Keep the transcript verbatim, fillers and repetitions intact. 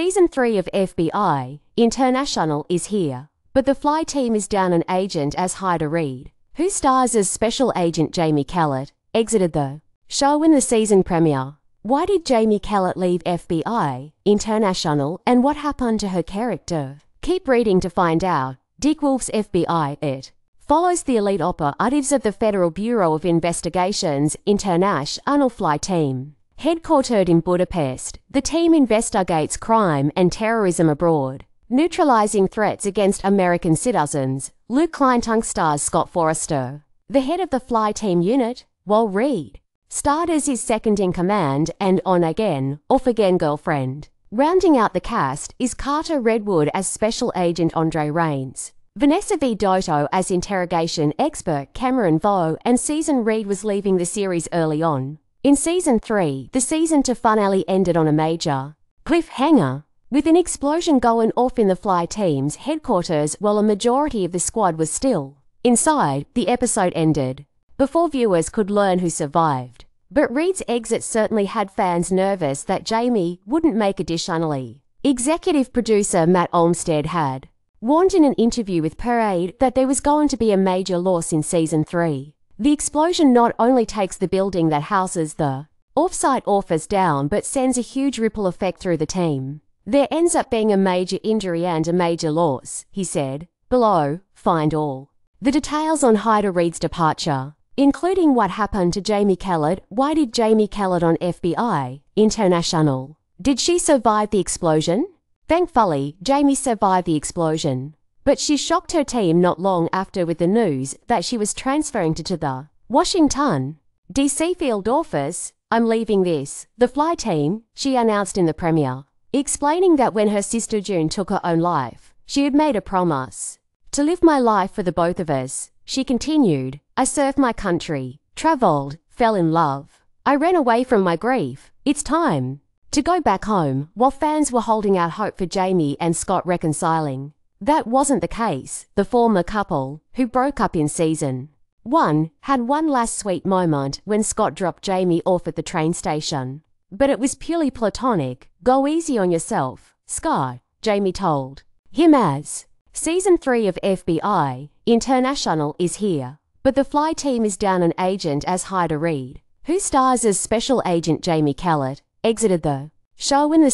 Season three of F B I International is here, but the Fly team is down an agent as Heida Reed, who stars as Special Agent Jamie Kellett, exited the show in the season premiere. Why did Jamie Kellett leave F B I International, and what happened to her character? Keep reading to find out. Dick Wolf's F B I It follows the elite operatives of the Federal Bureau of Investigation's International Fly team. Headquartered in Budapest, the team investigates crime and terrorism abroad, neutralizing threats against American citizens. Luke Kleintung stars Scott Forrester, the head of the Fly team unit, while Reed starred as his second-in-command and on-again, off-again girlfriend. Rounding out the cast is Carter Redwood as Special Agent Andre Rains, Vanessa V. Doto as interrogation expert Cameron Vo, and Season Reed was leaving the series early on. In Season three, the season two finale ended on a major cliffhanger, with an explosion going off in the Fly team's headquarters while a majority of the squad was still inside. The episode ended before viewers could learn who survived, but Reed's exit certainly had fans nervous that Jamie wouldn't make it. Additionally, executive producer Matt Olmstead had warned in an interview with Parade that there was going to be a major loss in Season three. The explosion not only takes the building that houses the off-site office down, but sends a huge ripple effect through the team. There ends up being a major injury and a major loss, he said. Below, find all the details on Heida Reed's departure, including what happened to Jamie Kellett. Why did Jamie Kellett on F B I International? Did she survive the explosion? Thankfully, Jamie survived the explosion, but she shocked her team not long after with the news that she was transferring to, to the Washington, D C field office. "I'm leaving this, the Fly team," she announced in the premiere, explaining that when her sister June took her own life, she had made a promise to live my life for the both of us. She continued, "I served my country, traveled, fell in love. I ran away from my grief. It's time to go back home." While fans were holding out hope for Jamie and Scott reconciling, that wasn't the case. The former couple, who broke up in season one, had one last sweet moment when Scott dropped Jamie off at the train station, but it was purely platonic. "Go easy on yourself, Scott," Jamie told him as Season three of F B I International is here, but the Fly team is down an agent as Heida Reed, who stars as Special Agent Jamie Kellett, exited the show in the